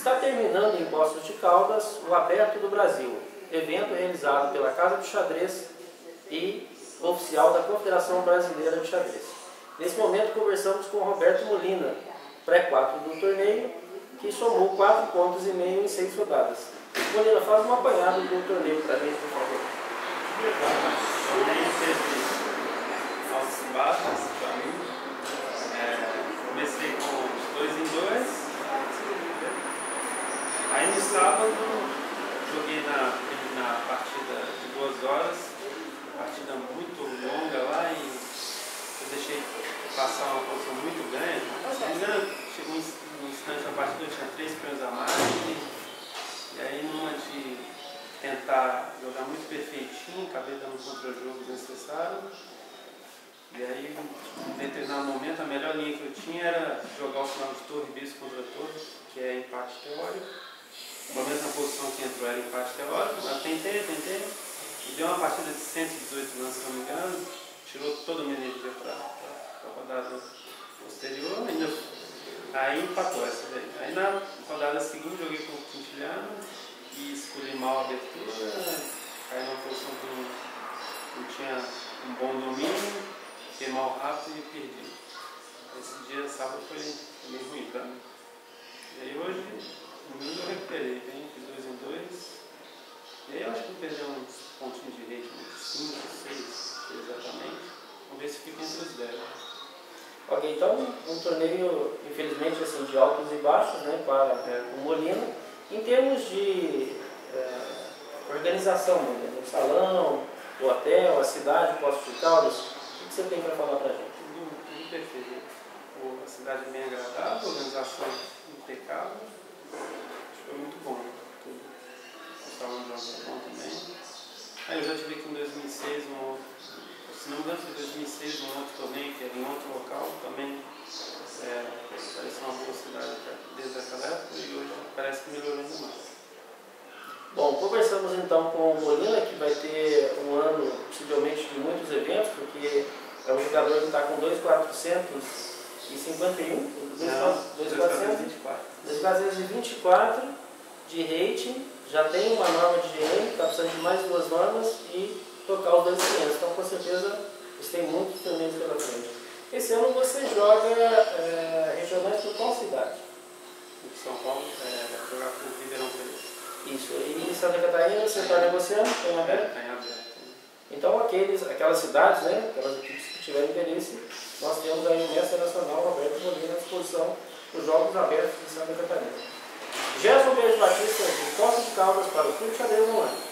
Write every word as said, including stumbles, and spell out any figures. Está terminando em Poços de Caldas o Aberto do Brasil, evento realizado pela Casa do Xadrez e oficial da Confederação Brasileira de Xadrez. Nesse momento conversamos com Roberto Molina, pré-quatro do torneio, que somou quatro pontos e meio em seis rodadas. Molina, faz uma apanhada do torneio para mim, por favor. O torneio teve altos embates para mim. É, comecei com dois em dois. Aí no sábado joguei na, na partida de duas horas, partida muito longa lá, e eu deixei passar uma posição muito grande. Chegou um instante a partida, eu tinha três peões a mais, e, e aí numa de tentar jogar muito perfeitinho, acabei dando um contra-jogo desnecessário. E aí, determinado momento, a melhor linha que eu tinha era jogar o final de torre bis contra torre, que é empate teórico. Na mesma posição que entrou era empate teórico, mas tentei, tentei. E deu uma partida de cento e dezoito lances, se não me engano, tirou todo o meu nível para a rodada posterior. Aí empatou essa daí. Aí na rodada seguinte joguei com o Quintiliano e escolhi mal a abertura. Aí numa posição que não, não tinha um bom domínio. Fiquei mal rápido e perdi. Esse dia, sábado, foi meio ruim pra mim. E aí hoje, domingo, eu recuperei bem, fiz dois em dois. E aí eu acho que eu perdi uns pontinhos de rede, uns cinco, seis, exatamente. Vamos ver se fica entre os dez. Ok, então um torneio, infelizmente, assim, de altos e baixos, né, para é. o Molina. Em termos de é, organização, né, o salão, o hotel, a cidade, Poços de Caldas, o que você tem para falar para a gente? Tudo, tudo perfeito. A cidade é bem agradável, a organização impecável. Foi muito bom. Tudo. O salão de jogos é bom também. Aí eu já tive aqui em dois mil e seis, um outro, se não me engano, foi em dois mil e seis, um outro torneio, que era em outro local também. É, parece uma boa cidade desde aquela época e hoje parece que melhorou muito mais. Bom, conversamos então com o Molina, que vai ter um ano, possivelmente, de muitos eventos, porque é um jogador que está com dois mil quatrocentos e cinquenta e um, dois mil quatrocentos e vinte e quatro de rating, já tem uma norma de G M, está precisando de mais duas normas e tocar os dois mil e quinhentos, então com certeza você tem muitos torneios pela frente. Esse ano você joga é, regionais por qual cidade? São Paulo, é, jogar por Ribeirão Preto. Isso, e em Santa Catarina você está negociando? Tem uma aberta? Tem aberta. Então aqueles, aquelas cidades, né, aquelas equipes que tiverem interesse, nós temos aí o mestre nacional Roberto Molina à disposição dos Jogos Abertos de Santa Catarina. Gerson Pérez Batista, de Poços de Caldas, para o Clube de Xadrez Online.